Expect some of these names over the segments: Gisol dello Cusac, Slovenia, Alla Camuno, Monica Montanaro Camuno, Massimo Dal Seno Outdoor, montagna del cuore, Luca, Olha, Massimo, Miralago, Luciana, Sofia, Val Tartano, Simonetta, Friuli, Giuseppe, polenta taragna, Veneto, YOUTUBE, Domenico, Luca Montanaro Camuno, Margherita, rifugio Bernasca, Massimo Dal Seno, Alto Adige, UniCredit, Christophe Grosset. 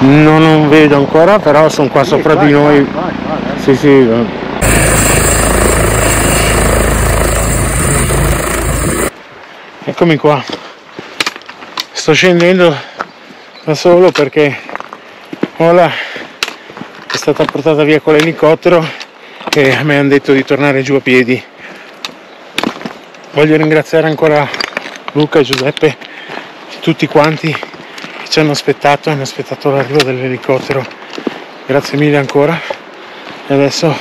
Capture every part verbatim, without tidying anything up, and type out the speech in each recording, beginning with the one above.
No, non vedo ancora, però sono qua sì, sopra vai, di noi. Vai, vai, vai. Sì, sì. Vai. Eccomi qua. Sto scendendo da solo perché Olà è stata portata via con l'elicottero e a me hanno detto di tornare giù a piedi. Voglio ringraziare ancora Luca e Giuseppe, tutti quanti che ci hanno aspettato, hanno aspettato l'arrivo dell'elicottero. Grazie mille ancora. E adesso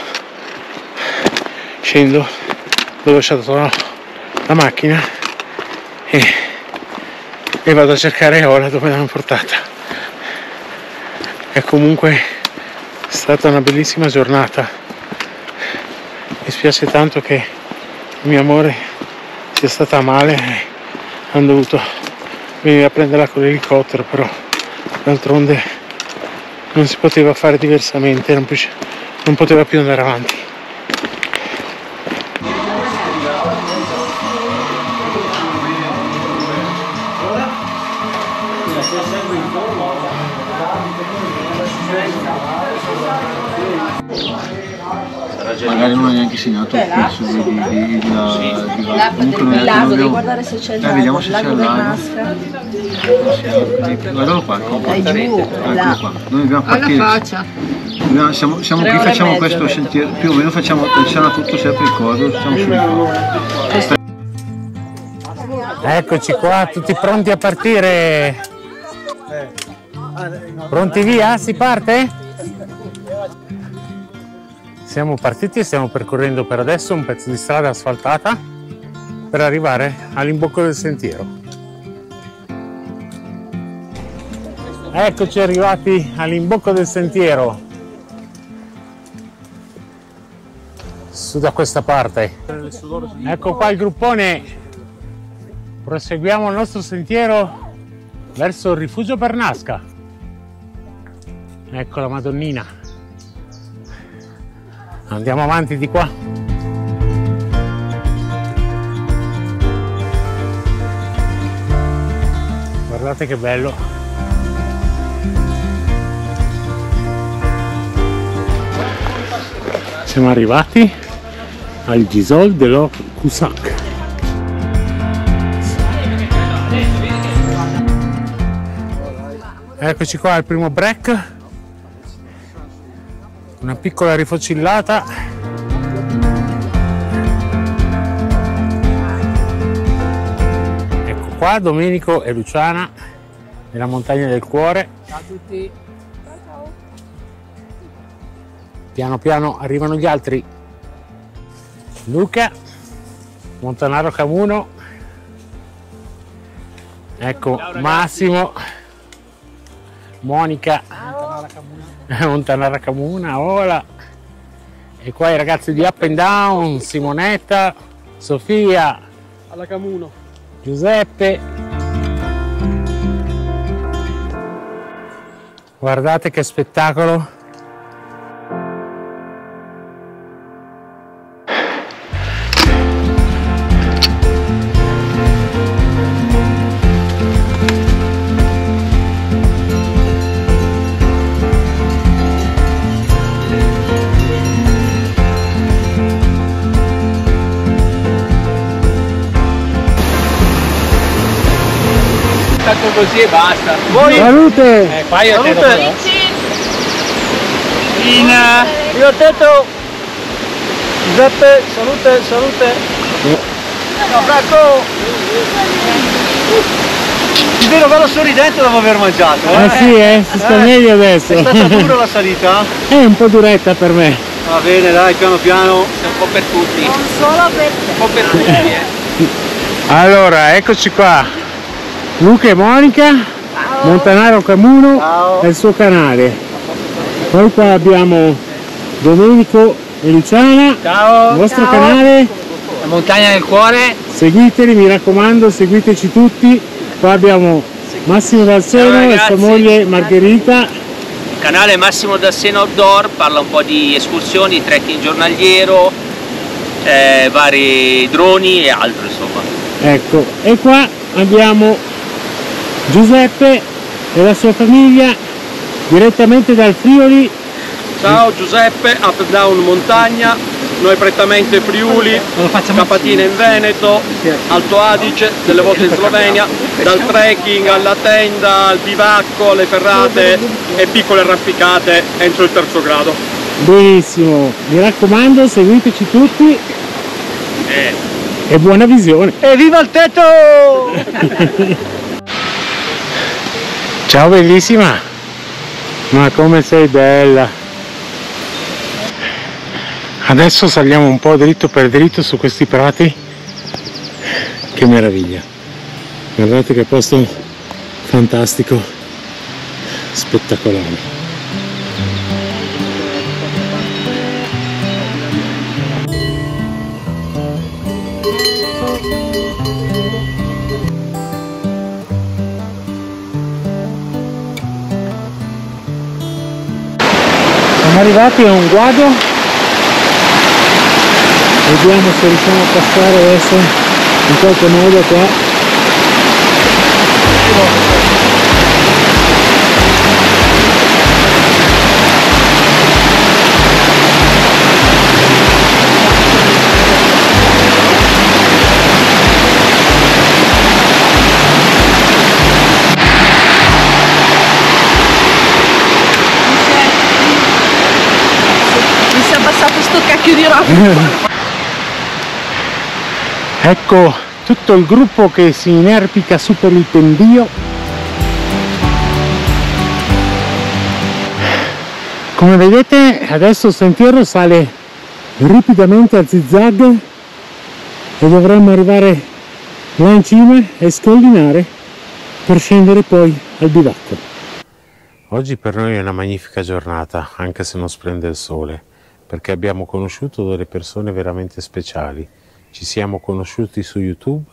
scendo dove ho lasciato la macchina. E, e vado a cercare Olà dove l'hanno portata. È comunque stata una bellissima giornata. Mi spiace tanto che il mio amore sia stata male e hanno dovuto venire a prenderla con l'elicottero, però d'altronde non si poteva fare diversamente, non, più, non poteva più andare avanti. Magari non è neanche segnato il pezzo di, di, di la... Di la comunque non è lago, devi guardare se c'è il lago. Dai, vediamo se c'è il lago. Guardalo qua, ecco qua. Noi dobbiamo partire. No, siamo, siamo qui, facciamo questo mezzo, sentiero, più o meno facciamo attenzione a tutto, sempre il coso, facciamo sul eh. Eccoci qua, tutti pronti a partire. Pronti via? Si parte? Siamo partiti e stiamo percorrendo per adesso un pezzo di strada asfaltata per arrivare all'imbocco del sentiero. Eccoci arrivati all'imbocco del sentiero. Su da questa parte. Ecco qua il gruppone. Proseguiamo il nostro sentiero verso il rifugio Bernasca. Ecco la Madonnina. Andiamo avanti di qua. Guardate che bello. Siamo arrivati al Gisol dello Cusac. Eccoci qua al primo break. Una piccola rifocillata. Ecco qua Domenico e Luciana nella montagna del cuore. Ciao a tutti. Piano piano arrivano gli altri. Luca Montanaro Camuno. Ecco Massimo. Monica Montanaro Camuno, Olà. E qua i ragazzi di Up and Down, Simonetta, Sofia, Alla Camuno, Giuseppe. Guardate che spettacolo. Così e basta. Voi? Salute! Eh, qua io salute! Salute! In... Io ho detto... Giuseppe, salute, salute! No, Franco! Ti vedo bello sorridente dopo aver mangiato. Eh, eh sì, eh, si sta eh, meglio adesso. È stata dura la salita? È un po' duretta per me. Va bene, dai, piano piano. È un po' per tutti. Non solo per te. Un po' per tutti, eh. Allora, eccoci qua. Luca e Monica, ciao. Montanaro Camuno, ciao. E il suo canale. Poi qua abbiamo Domenico e Luciana, ciao. Il vostro ciao. Canale. La montagna del cuore. Seguiteli, mi raccomando, seguiteci tutti. Qua abbiamo Massimo Dal Seno e sua moglie Margherita. Il canale Massimo Dal Seno Outdoor parla un po' di escursioni, trekking giornaliero, eh, vari droni e altro insomma. Ecco, e qua abbiamo Giuseppe e la sua famiglia direttamente dal Friuli. Ciao Giuseppe, Up and Down montagna, noi prettamente Friuli, Capatina in Veneto, Alto Adige, delle volte in Slovenia, dal trekking alla tenda, al bivacco, alle ferrate e piccole arrampicate entro il terzo grado. Benissimo, mi raccomando, seguiteci tutti eh. e buona visione. Evviva il tetto! Ciao bellissima, ma come sei bella! Adesso saliamo un po' dritto per dritto su questi prati, che meraviglia, guardate che posto fantastico, spettacolare. Siamo arrivati a un guado. Vediamo se riusciamo a passare adesso in qualche modo qua. Mi si è abbassato sto cacchio di roccia. Ecco tutto il gruppo che si inerpica su per il pendio. Come vedete adesso il sentiero sale ripidamente a zigzag e dovremmo arrivare là in cima e scollinare per scendere poi al bivacco. Oggi per noi è una magnifica giornata, anche se non splende il sole, perché abbiamo conosciuto delle persone veramente speciali. Ci siamo conosciuti su YouTube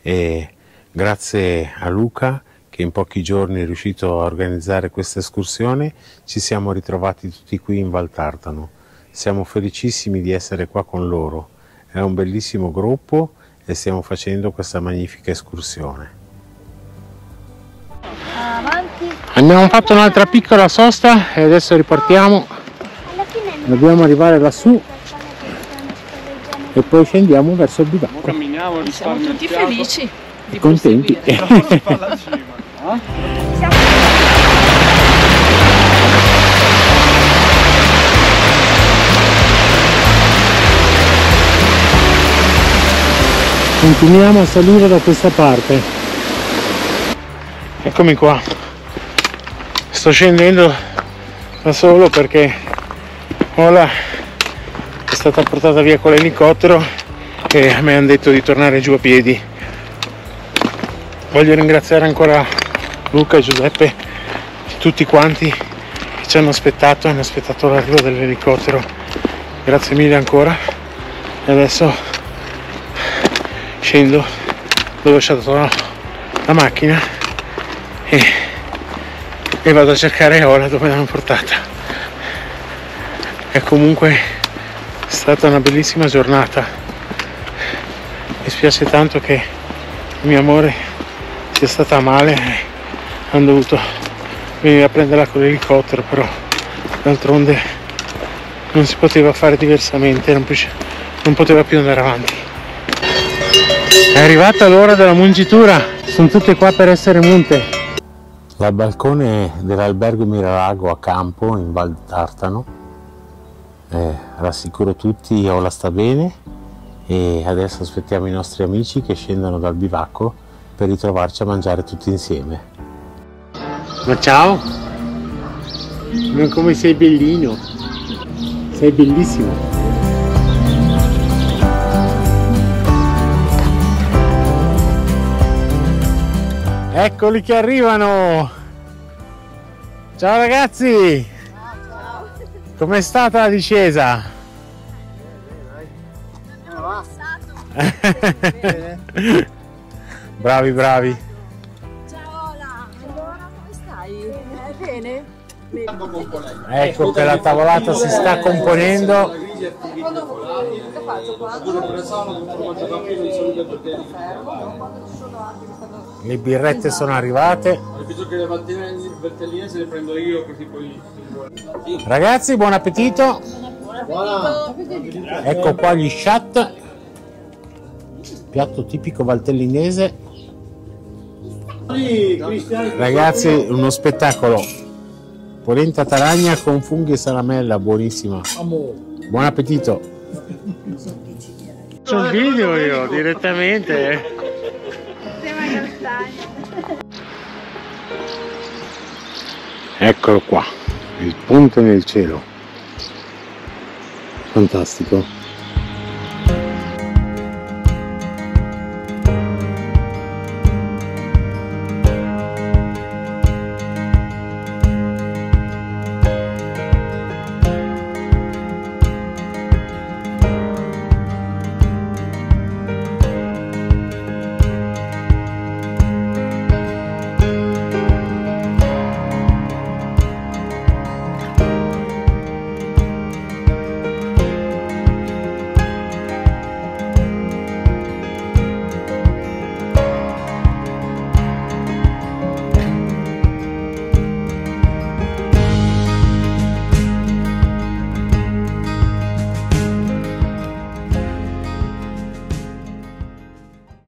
e grazie a Luca, che in pochi giorni è riuscito a organizzare questa escursione, ci siamo ritrovati tutti qui in Val Tartano. Siamo felicissimi di essere qua con loro, è un bellissimo gruppo e stiamo facendo questa magnifica escursione. Abbiamo fatto un'altra piccola sosta e adesso ripartiamo, dobbiamo arrivare lassù e poi scendiamo verso il bivacco. Camminiamo, siamo tutti felici e contenti. Continuiamo a salire da questa parte. Eccomi qua. Sto scendendo da solo perché ho la... è stata portata via con l'elicottero e a me hanno detto di tornare giù a piedi. Voglio ringraziare ancora Luca e Giuseppe, tutti quanti che ci hanno aspettato, hanno aspettato l'arrivo dell'elicottero. Grazie mille ancora. E adesso scendo dove ho lasciato la, la macchina e, e vado a cercare Olha dove l'hanno portata. E comunque è stata una bellissima giornata, mi spiace tanto che il mio amore sia stata male e hanno dovuto venire a prenderla con l'elicottero, però d'altronde non si poteva fare diversamente, non, più, non poteva più andare avanti. È arrivata l'ora della mungitura, sono tutte qua per essere munte. Dal balcone dell'albergo Miralago a Campo in Val Tartano Eh, rassicuro tutti, Olha sta bene e adesso aspettiamo i nostri amici che scendono dal bivacco per ritrovarci a mangiare tutti insieme. Ma ciao, ma come sei bellino, sei bellissimo. Eccoli che arrivano. Ciao ragazzi, com'è stata la discesa? Bravi, bravi. Ciao Olha, allora come stai? Bene? Bene. Ecco che la tavolata si sta componendo. Le birrette sono arrivate. visto che la mattina in Bertellina se le prendo io così poi... Sì. Ragazzi, buon appetito! Buon appetito! Ecco qua gli chat, piatto tipico valtellinese. Ragazzi, uno spettacolo, polenta taragna con funghi e salamella, buonissima. Buon appetito. Faccio il video io direttamente. Eccolo qua, il ponte nel cielo, fantastico.